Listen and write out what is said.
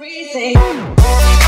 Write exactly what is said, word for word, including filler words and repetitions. everything.